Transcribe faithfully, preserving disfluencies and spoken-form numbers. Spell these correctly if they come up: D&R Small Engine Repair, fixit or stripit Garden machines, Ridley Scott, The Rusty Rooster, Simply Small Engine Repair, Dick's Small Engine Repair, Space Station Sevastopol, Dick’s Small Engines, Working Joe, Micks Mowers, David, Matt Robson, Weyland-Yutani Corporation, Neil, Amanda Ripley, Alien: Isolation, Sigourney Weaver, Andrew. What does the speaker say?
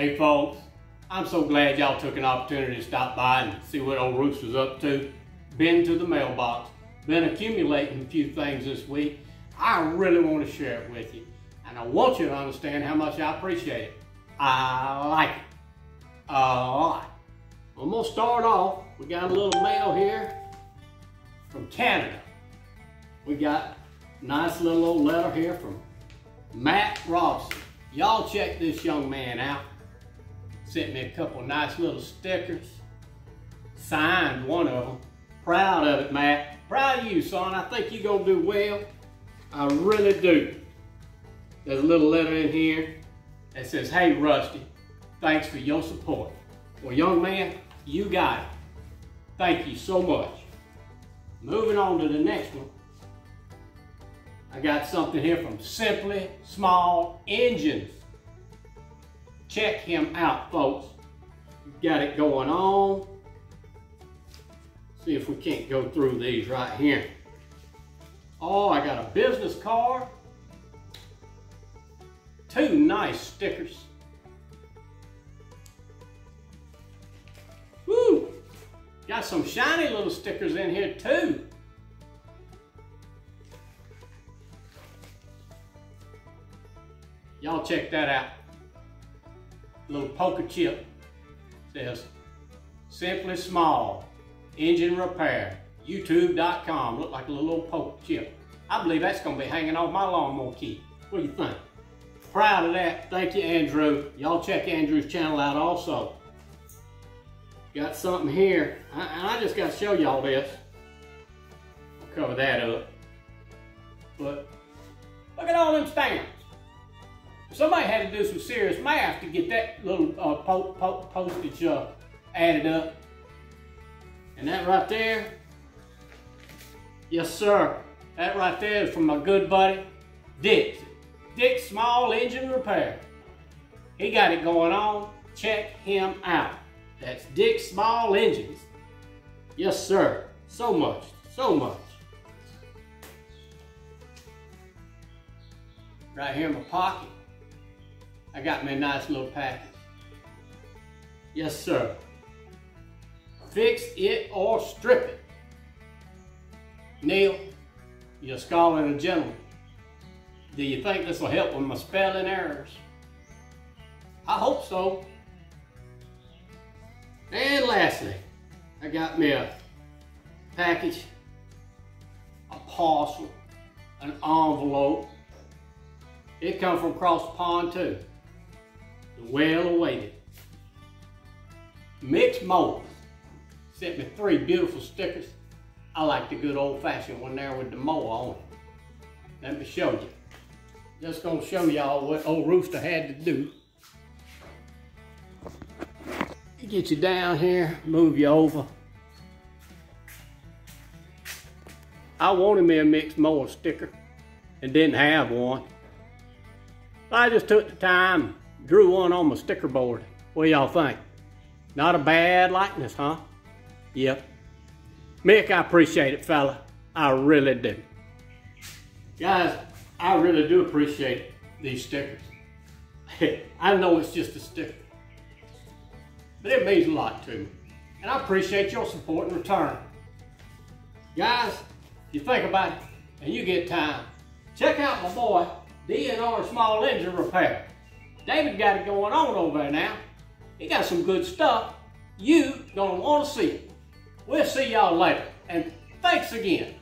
Hey folks, I'm so glad y'all took an opportunity to stop by and see what old Rooster's up to. Been to the mailbox, been accumulating a few things this week. I really want to share it with you, and I want you to understand how much I appreciate it. I like it a lot. I'm gonna start off. We got a little mail here from Canada. We got a nice little old letter here from Matt Robson. Y'all check this young man out. Sent me a couple nice little stickers. Signed one of them. Proud of it, Matt. Proud of you, son. I think you're gonna do well. I really do. There's a little letter in here that says, "Hey Rusty, thanks for your support." Well, young man, you got it. Thank you so much. Moving on to the next one. I got something here from Simply Small Engines. Check him out, folks. Got it going on. See if we can't go through these right here. Oh, I got a business card. Two nice stickers. Woo! Got some shiny little stickers in here too. Y'all check that out. Little poker chip. Says Simply Small Engine Repair. YouTube dot com. Look like a little old poker chip. I believe that's gonna be hanging off my lawnmower key. What do you think? Proud of that. Thank you, Andrew. Y'all check Andrew's channel out also. Got something here, and I, I just got to show y'all this. I'll cover that up. But look at all them stamps. Somebody had to do some serious math to get that little uh, po po postage uh, added up. And that right there, yes sir, that right there is from my good buddy, Dick's. Dick's Small Engine Repair. He got it going on. Check him out. That's Dick's Small Engines. Yes, sir. So much. So much. Right here in my pocket, I got me a nice little package. Yes, sir. Fix it or strip it. Neil, you're a scholar and a gentleman. Do you think this will help with my spelling errors? I hope so. And lastly, I got me a package, a parcel, an envelope. It comes from across the pond too. The well awaited. Micks Mowers sent me three beautiful stickers. I like the good old fashioned one there with the mower on it. Let me show you. Just gonna show y'all what old Rooster had to do. Get you down here, move you over. I wanted me a Micks Mowers sticker and didn't have one. I just took the time, drew one on my sticker board. What do y'all think? Not a bad likeness, huh? Yep. Mick, I appreciate it, fella. I really do. Guys, I really do appreciate these stickers. I know it's just a sticker, but it means a lot to me. And I appreciate your support in return. Guys, you think about it and you get time. Check out my boy, D and R Small Engine Repair. David got it going on over there now. He got some good stuff. You gonna wanna see it. We'll see y'all later. And thanks again.